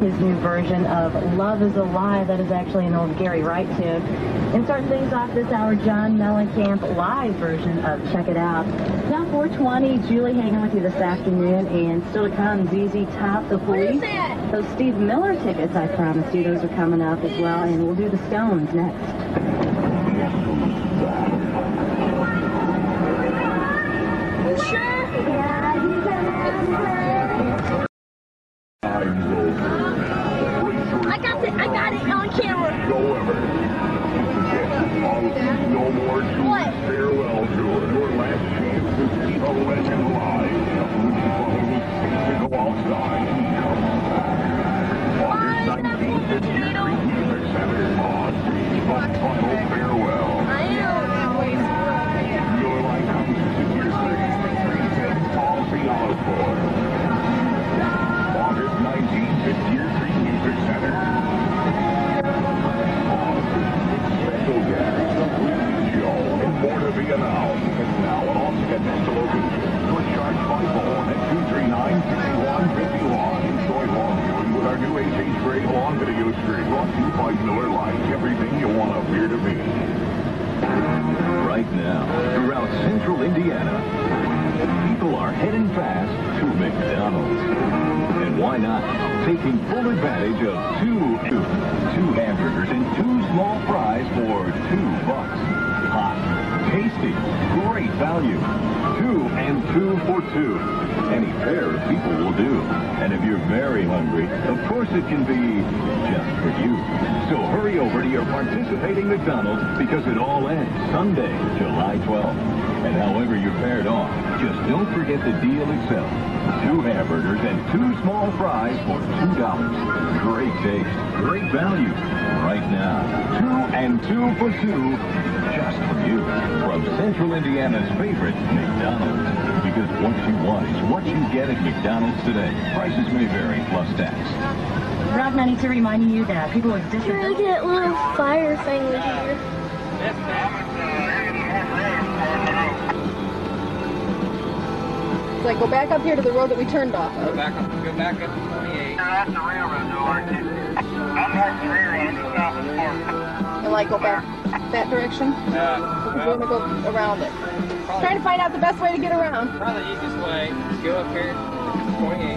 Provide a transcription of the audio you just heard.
his new version of Love is a Lie. That is actually an old Gary Wright tune. And starting things off this hour, John Mellencamp live version of Check It Out. Now 4:20, Julie hanging with you this afternoon, and still to come, ZZ Top, The Police. Those Steve Miller tickets, I promised you, those are coming up as well, and we'll do the Stones next. I got it on camera. No more to farewell to it. Your last chance to keep a legend alive. To go outside and come back. August 19th, farewell. I am. Your life comes to your 6 3 10 calls the olive board. August 19th, it's year 3. Center. Special guest, the Police show, and more to be announced. It's now at all scheduled locations. Good charge by phone at 239-5151. Enjoy long viewing with our new 8H grade long video stream. Brought to you by Miller Lite. Everything you want to appear to be. Right now, throughout central Indiana, people are heading fast to McDonald's. And why not? Taking full advantage of two hamburgers and 2 small fries for $2. Hot, tasty, great value. 2 and 2 for $2. Any pair of people will do. And if you're very hungry, of course it can be just for you. So hurry over to your participating McDonald's, because it all ends Sunday, July 12th. And however you're paired off, just don't forget the deal itself. 2 hamburgers and 2 small fries for $2. Great taste, great value. Right now, 2 and 2 for $2, just for you. From Central Indiana's favorite, McDonald's. Because what you want is what you get at McDonald's today. Prices may vary, plus tax. Rob 92 reminding you that people with different... Look at that little fire thing right here. That's like, go back up here to the road that we turned off of. Go back up to 28. No, that's the railroad door, too. I'm not the railroad, it's not the park. And, like, go back that direction? Yeah. We're going to go around it. Probably. Trying to find out the best way to get around. Probably the easiest way. Just go up here to 28.